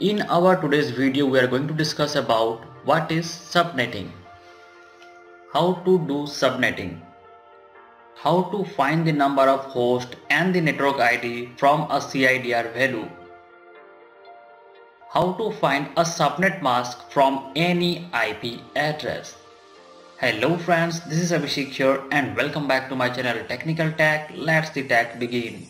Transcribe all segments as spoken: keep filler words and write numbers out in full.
In our today's video, we are going to discuss about what is subnetting, how to do subnetting, how to find the number of hosts and the network I D from a C I D R value, how to find a subnet mask from any I P address. Hello friends, this is Abhishek here and welcome back to my channel Technical Tech. Let's the tech begin.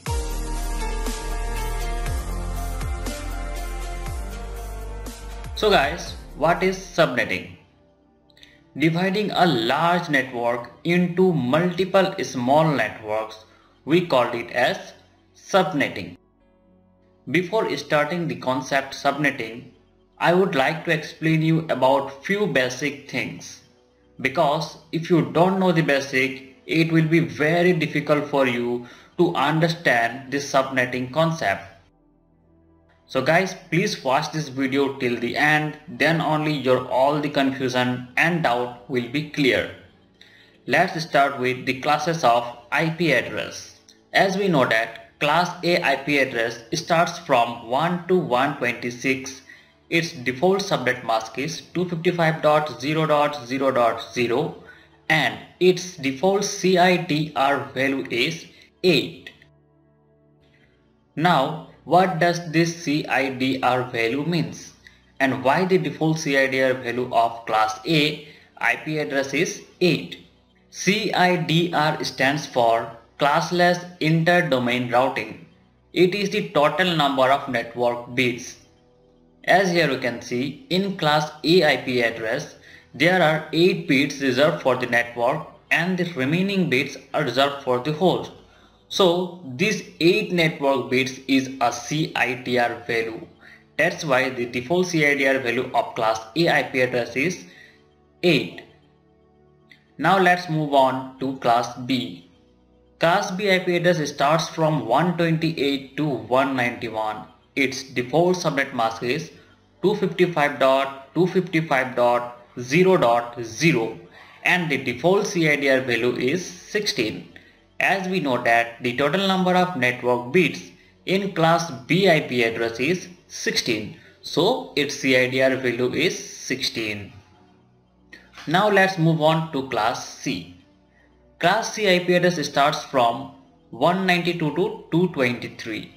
So guys, what is subnetting? Dividing a large network into multiple small networks, we called it as subnetting. Before starting the concept subnetting, I would like to explain you about few basic things, because if you don't know the basic, it will be very difficult for you to understand this subnetting concept. So guys, please watch this video till the end, then only your all the confusion and doubt will be clear. Let's start with the classes of I P address. As we know that class A I P address starts from one to one twenty-six. Its default subnet mask is two fifty-five dot zero dot zero dot zero and its default C I D R value is eight. Now, what does this C I D R value means and why the default C I D R value of class A I P address is eight? C I D R stands for classless inter-domain routing. It is the total number of network bits. As here you can see, in class A I P address there are eight bits reserved for the network and the remaining bits are reserved for the host. So this eight network bits is a C I D R value. That's why the default C I D R value of class A I P address is eight. Now let's move on to class B. Class B I P address starts from one twenty-eight to one ninety-one. Its default subnet mask is two fifty-five dot two fifty-five dot zero dot zero and the default C I D R value is sixteen. As we know that the total number of network bits in class B I P address is sixteen, so its C I D R value is sixteen. Now let's move on to class C. Class C I P address starts from one ninety-two to two twenty-three.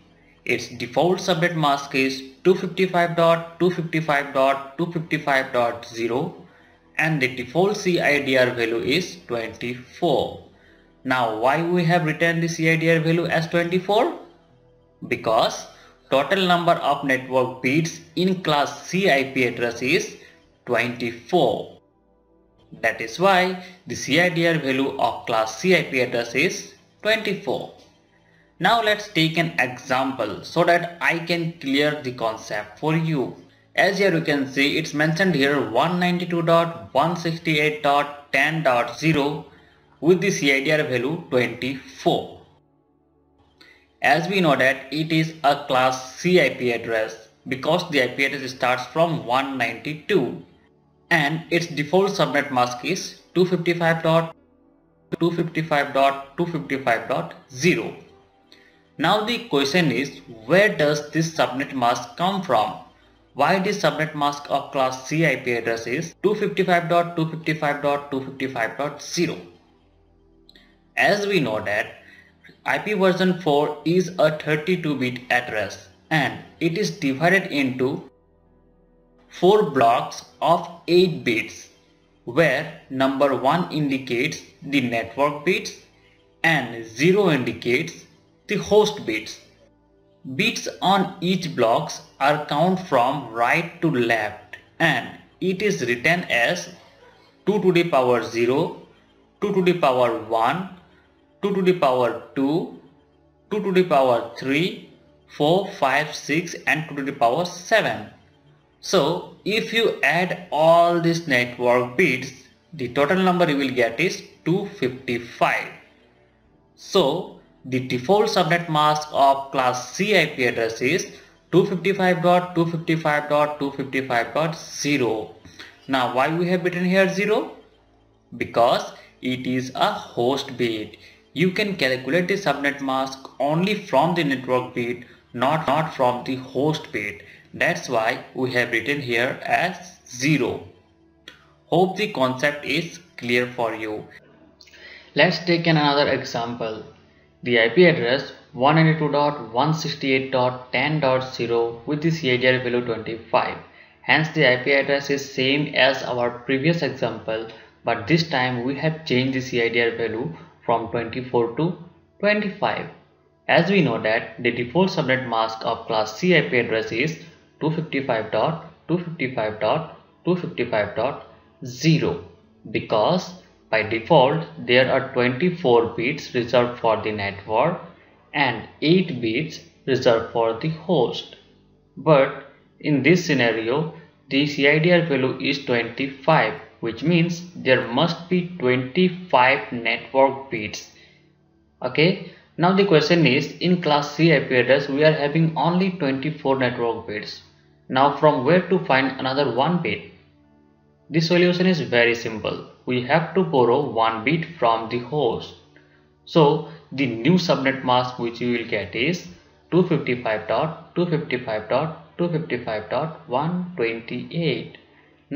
Its default subnet mask is two fifty-five dot two fifty-five dot two fifty-five dot zero and the default C I D R value is twenty-four. Now why we have written the C I D R value as twenty-four? Because total number of network bits in class C I P address is twenty-four. That is why the C I D R value of class C I P address is twenty-four. Now let's take an example so that I can clear the concept for you. As here you can see, it's mentioned here one ninety-two dot one sixty-eight dot ten dot zero with the C I D R value twenty-four. As we know that it is a class C I P address because the I P address starts from one ninety-two and its default subnet mask is two fifty-five dot two fifty-five dot two fifty-five dot zero. Now the question is, where does this subnet mask come from? Why the subnet mask of class C I P address is two fifty-five dot two fifty-five dot two fifty-five dot zero? As we know that I P version four is a thirty-two bit address and it is divided into four blocks of eight bits, where number one indicates the network bits and zero indicates the host bits. Bits on each block are counted from right to left and it is written as two to the power zero, two to the power one, two to the power two, two to the power three, four, five, six and two to the power seven. So if you add all these network bits, the total number you will get is two fifty-five. So the default subnet mask of class C I P address is two fifty-five dot two fifty-five dot two fifty-five dot zero. Now why we have written here zero? Because it is a host bit. You can calculate the subnet mask only from the network bit, not, not from the host bit. That's why we have written here as zero. Hope the concept is clear for you. Let's take another example. The I P address one ninety-two dot one sixty-eight dot ten dot zero with the C I D R value twenty-five. Hence the I P address is same as our previous example, but this time we have changed the C I D R value from twenty-four to twenty-five. As we know that the default subnet mask of class C I P address is two fifty-five dot two fifty-five dot two fifty-five dot zero because by default there are twenty-four bits reserved for the network and eight bits reserved for the host. But in this scenario the C I D R value is twenty-five, which means there must be twenty-five network bits. Okay, now the question is, in class C I P address we are having only twenty-four network bits. Now from where to find another one bit? The solution is very simple. We have to borrow one bit from the host. So the new subnet mask which you will get is two fifty-five dot two fifty-five dot two fifty-five dot one twenty-eight.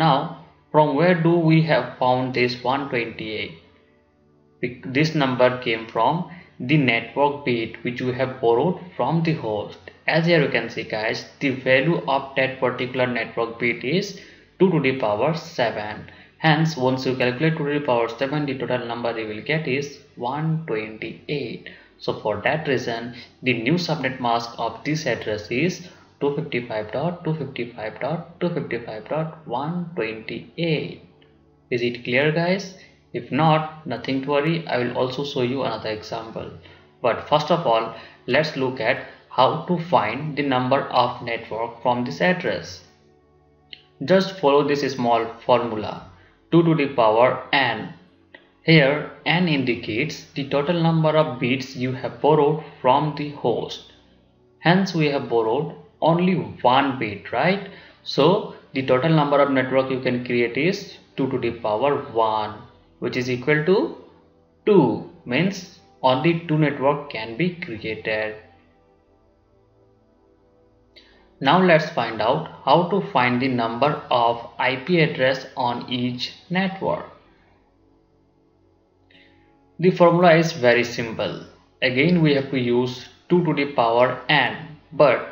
Now from where do we have found this one twenty-eight? This number came from the network bit which we have borrowed from the host. As here you can see guys, the value of that particular network bit is two to the power seven. Hence once you calculate two to the power seven, the total number you will get is one twenty-eight. So for that reason the new subnet mask of this address is two fifty-five dot two fifty-five dot two fifty-five dot one twenty-eight. Is it clear guys? If not, nothing to worry, I will also show you another example. But first of all, let's look at how to find the number of network from this address. Just follow this small formula, two to the power n. Here n indicates the total number of bits you have borrowed from the host. Hence we have borrowed only one bit, right? So the total number of network you can create is two to the power one, which is equal to two, means only two network can be created. Now let's find out how to find the number of I P address on each network. The formula is very simple. Again we have to use two to the power n, but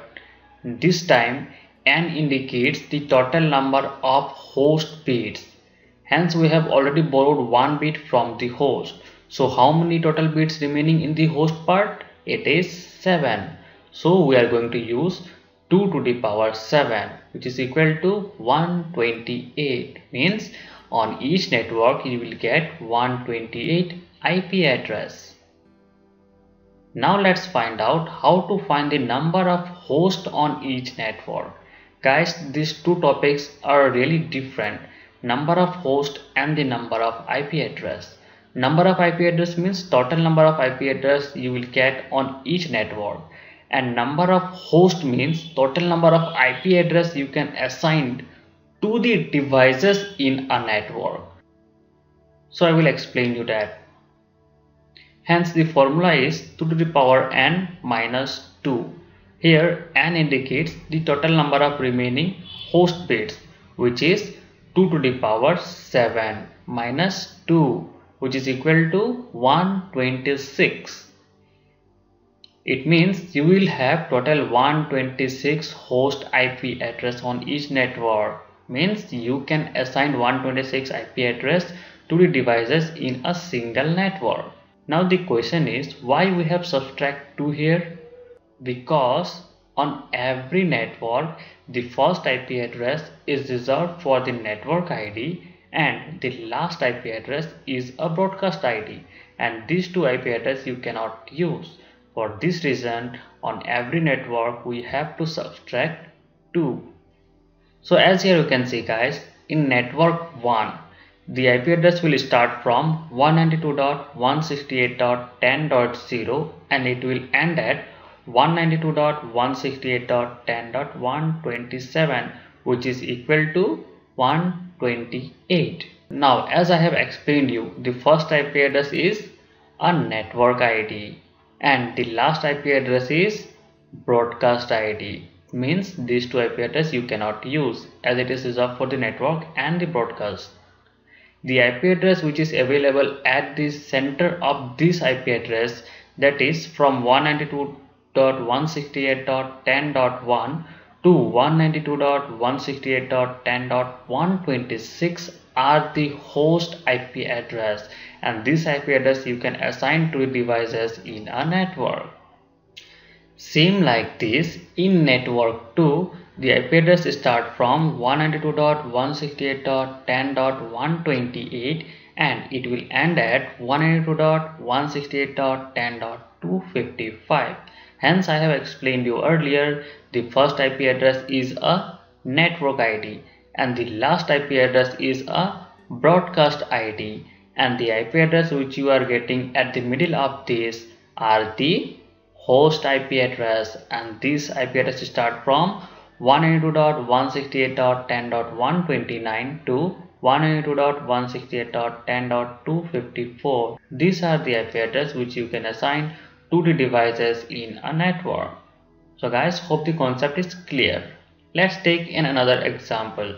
this time n indicates the total number of host bits. Hence we have already borrowed one bit from the host. So how many total bits remaining in the host part? It is seven. So we are going to use two to the power seven, which is equal to one twenty-eight. Means on each network you will get one twenty-eight I P address. Now let's find out how to find the number of hosts on each network. Guys, these two topics are really different. Number of host and the number of I P address. Number of I P address means total number of I P address you will get on each network, and number of host means total number of I P address you can assign to the devices in a network. So I will explain you that. Hence the formula is two to the power n minus two. Here n indicates the total number of remaining host bits, which is two to the power seven minus two, which is equal to one twenty-six. It means you will have total one twenty-six host I P address on each network. Means you can assign one twenty-six I P address to the devices in a single network. Now the question is, why we have subtract two here? Because on every network, the first I P address is reserved for the network I D and the last I P address is a broadcast I D, and these two I P addresses you cannot use. For this reason, on every network we have to subtract two. So as here you can see guys, in network one, the I P address will start from one ninety-two dot one sixty-eight dot ten dot zero and it will end at one ninety-two dot one sixty-eight dot ten dot one twenty-seven, which is equal to one twenty-eight. Now as I have explained you, the first I P address is a network I D and the last I P address is broadcast I D. means these two I P address you cannot use as it is reserved for the network and the broadcast. The I P address which is available at the center of this I P address, that is from one ninety-two dot one sixty-eight dot ten dot one to one ninety-two dot one sixty-eight dot ten dot one twenty-six are the host I P address, and this I P address you can assign to devices in a network. Same like this, in network two, the I P address start from one ninety-two dot one sixty-eight dot ten dot one twenty-eight and it will end at one ninety-two dot one sixty-eight dot ten dot two fifty-five. Hence, I have explained you earlier, the first I P address is a network I D and the last I P address is a broadcast I D, and the I P address which you are getting at the middle of this are the host I P address, and this I P address start from one ninety-two dot one sixty-eight dot ten dot one twenty-nine to one ninety-two dot one sixty-eight dot ten dot two fifty-four. These are the I P address which you can assign to the devices in a network. So guys, hope the concept is clear. Let's take in another example.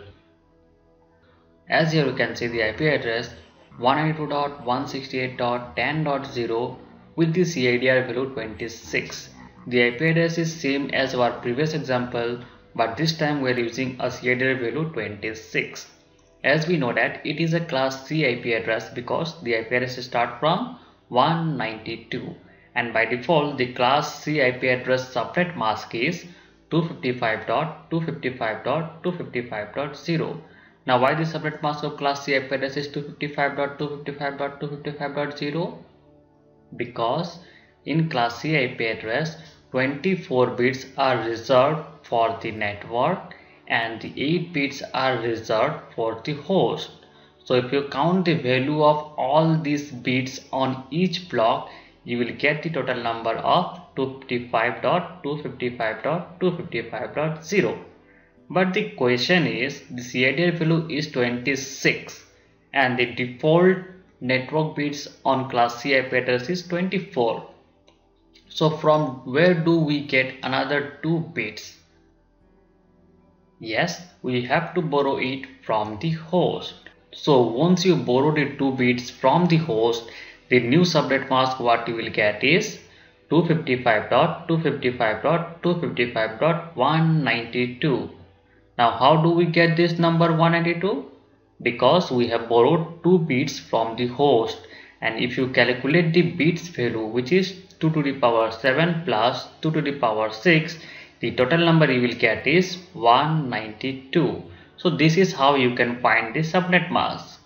As here we can see the I P address one ninety-two dot one sixty-eight dot ten dot zero with the C I D R value twenty-six. The I P address is same as our previous example, but this time we are using a C I D R value twenty-six. As we know that it is a class C I P address because the I P address start from one ninety-two, and by default the class C I P address subnet mask is two fifty-five dot two fifty-five dot two fifty-five dot zero. Now why the subnet mask of class C I P address is two fifty-five dot two fifty-five dot two fifty-five dot zero? Because in class C I P address twenty-four bits are reserved for the network and the eight bits are reserved for the host. So if you count the value of all these bits on each block, you will get the total number of two fifty-five dot two fifty-five dot two fifty-five dot zero. But the question is, the C I D R value is twenty-six and the default network bits on class C I P address is twenty-four. So from where do we get another two bits? Yes, we have to borrow it from the host. So once you borrow the two bits from the host, the new subnet mask what you will get is two fifty-five dot two fifty-five dot two fifty-five dot one ninety-two. Now how do we get this number one ninety-two? Because we have borrowed two bits from the host, and if you calculate the bits value, which is two to the power seven plus two to the power six, the total number you will get is one ninety-two. So this is how you can find the subnet mask.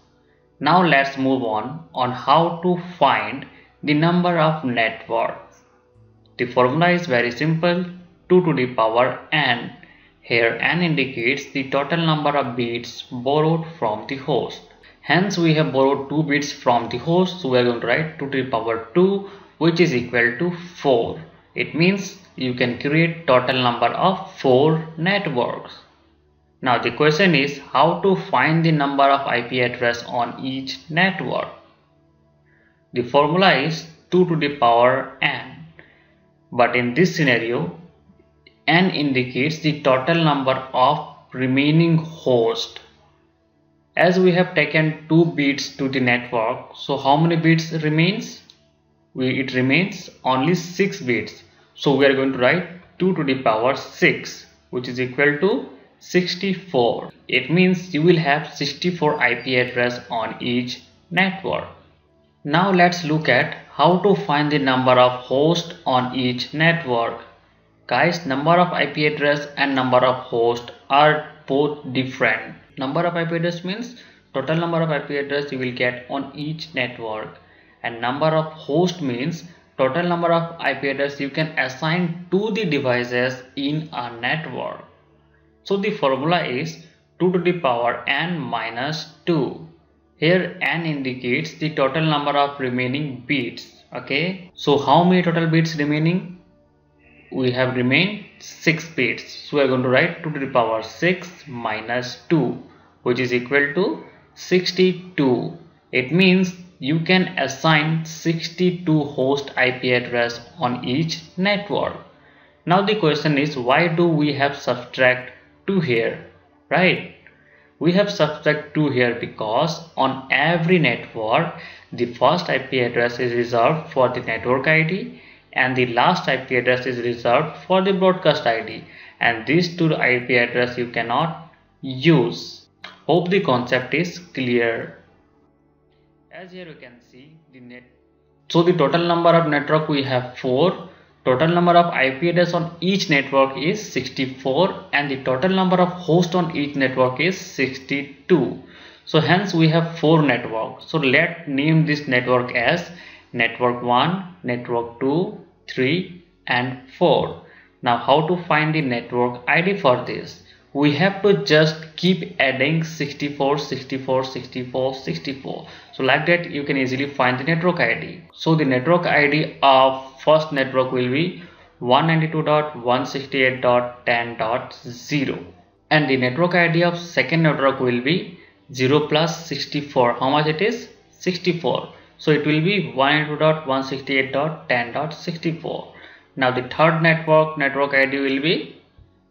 Now let's move on on how to find the number of networks. The formula is very simple, two to the power n. Here n indicates the total number of bits borrowed from the host. Hence we have borrowed two bits from the host, so we are going to write two to the power two, which is equal to four. It means you can create total number of four networks. Now the question is how to find the number of I P address on each network. The formula is two to the power n, but in this scenario n indicates the total number of remaining hosts. As we have taken two bits to the network, so how many bits remains? We, it remains only six bits. So we are going to write two to the power six, which is equal to sixty-four. It means you will have sixty-four I P address on each network. Now let's look at how to find the number of hosts on each network. Guys, number of I P address and number of host are both different. Number of I P address means total number of I P address you will get on each network, and number of host means total number of I P address you can assign to the devices in a network. So the formula is two to the power n minus two. Here n indicates the total number of remaining bits. Okay, so how many total bits remaining? We have remained six bits, so we are going to write two to the power six minus two, which is equal to sixty-two. It means you can assign sixty-two host I P address on each network. Now the question is, why do we have subtract two here, right? We have subtract two here because on every network, the first I P address is reserved for the network I D and the last I P address is reserved for the broadcast I D, and these two I P address you cannot use. Hope the concept is clear. As here you can see the net. So the total number of network we have four. Total number of I P address on each network is sixty-four and the total number of hosts on each network is sixty-two. So hence we have four networks. So let's name this network as network one, network two, three and four. Now how to find the network I D for this? We have to just keep adding sixty-four, sixty-four, sixty-four, sixty-four. So like that you can easily find the network I D. So the network I D of first network will be one ninety-two dot one sixty-eight dot ten dot zero. And the network I D of second network will be zero plus sixty-four. How much it is? sixty-four. So it will be one ninety-two dot one sixty-eight dot ten dot sixty-four. Now the third network, network I D will be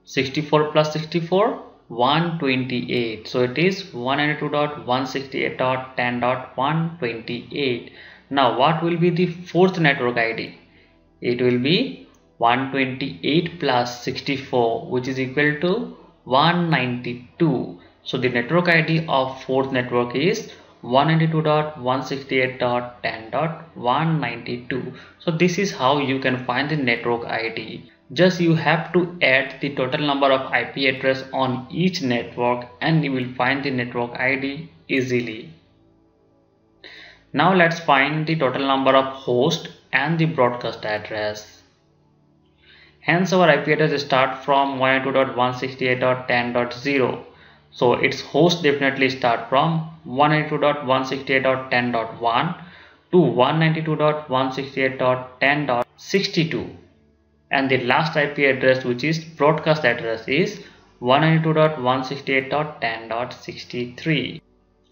sixty-four plus sixty-four, one twenty-eight. So it is one ninety-two dot one sixty-eight dot ten dot one twenty-eight. Now what will be the fourth network I D? It will be one twenty-eight plus sixty-four, which is equal to one ninety-two. So the network I D of fourth network is one ninety-two dot one sixty-eight dot ten dot one ninety-two. So this is how you can find the network I D. Just you have to add the total number of I P address on each network and you will find the network I D easily. Now let's find the total number of hosts and the broadcast address. Hence our I P address start from one ninety-two dot one sixty-eight dot ten dot zero. So its host definitely start from one ninety-two dot one sixty-eight dot ten dot one to one ninety-two dot one sixty-eight dot ten dot sixty-two. And the last I P address, which is broadcast address, is one ninety-two dot one sixty-eight dot ten dot sixty-three.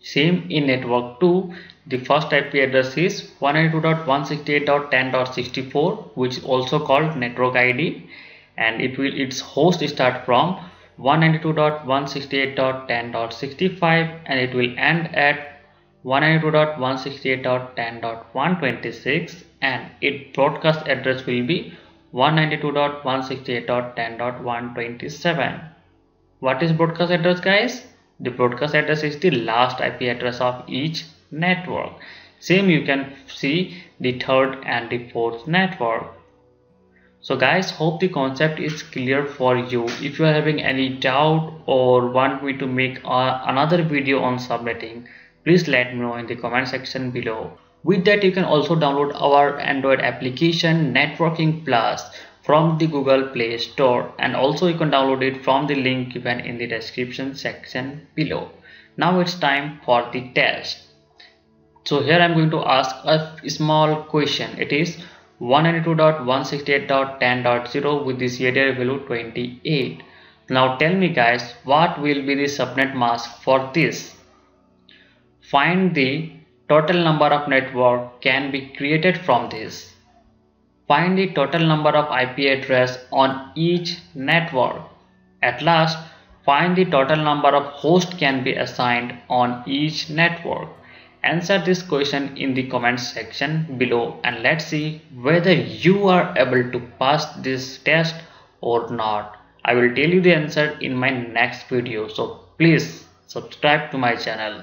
Same in network two, the first I P address is one ninety-two dot one sixty-eight dot ten dot sixty-four, which is also called network I D, and it will its host start from one ninety-two dot one sixty-eight dot ten dot sixty-five and it will end at one ninety-two dot one sixty-eight dot ten dot one twenty-six, and its broadcast address will be one ninety-two dot one sixty-eight dot ten dot one twenty-seven. What is broadcast address, guys? The broadcast address is the last I P address of each network. Same you can see the third and the fourth network. So guys, hope the concept is clear for you. If you are having any doubt or want me to make uh, another video on subnetting, please let me know in the comment section below. With that, you can also download our Android application Networking Plus from the Google Play Store, and also you can download it from the link given in the description section below. Now it's time for the test. So here I'm going to ask a small question. It is one ninety-two dot one sixty-eight dot ten dot zero with the C I D R value twenty-eight. Now tell me guys, what will be the subnet mask for this? Find the total number of network can be created from this. Find the total number of I P address on each network. At last, find the total number of hosts can be assigned on each network. Answer this question in the comment section below and let's see whether you are able to pass this test or not. I will tell you the answer in my next video. So please subscribe to my channel.